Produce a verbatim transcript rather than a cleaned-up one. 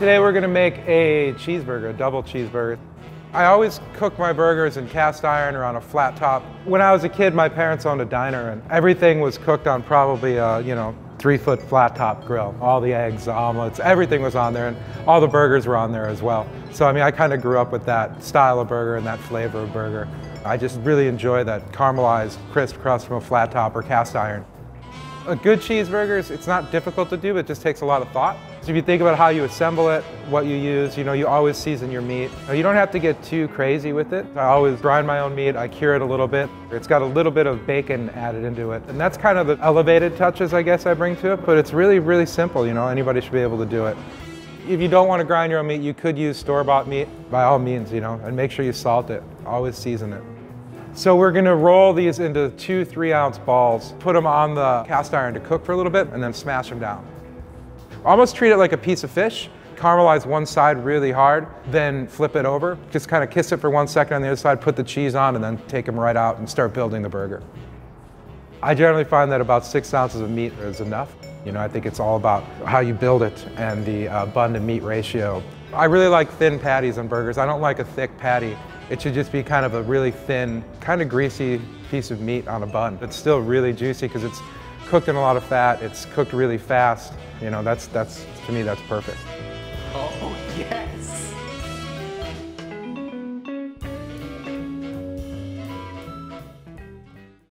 Today we're going to make a cheeseburger, a double cheeseburger. I always cook my burgers in cast iron or on a flat top. When I was a kid, my parents owned a diner and everything was cooked on probably a, you know, three foot flat top grill. All the eggs, the omelets, everything was on there and all the burgers were on there as well. So I mean, I kind of grew up with that style of burger and that flavor of burger. I just really enjoy that caramelized, crisp crust from a flat top or cast iron. A good cheeseburger, it's not difficult to do, but it just takes a lot of thought. So if you think about how you assemble it, what you use, you know, you always season your meat. You don't have to get too crazy with it. I always grind my own meat, I cure it a little bit. It's got a little bit of bacon added into it. And that's kind of the elevated touches, I guess, I bring to it, but it's really, really simple, you know, anybody should be able to do it. If you don't want to grind your own meat, you could use store-bought meat, by all means, you know, and make sure you salt it, always season it. So we're gonna roll these into two three ounce balls, put them on the cast iron to cook for a little bit, and then smash them down. Almost treat it like a piece of fish. Caramelize one side really hard, then flip it over. Just kind of kiss it for one second on the other side, put the cheese on, and then take them right out and start building the burger. I generally find that about six ounces of meat is enough. You know, I think it's all about how you build it and the uh, bun to meat ratio. I really like thin patties on burgers. I don't like a thick patty. It should just be kind of a really thin, kind of greasy piece of meat on a bun. It's still really juicy because it's cooked in a lot of fat. It's cooked really fast. You know, that's, that's to me, that's perfect. Oh, yeah.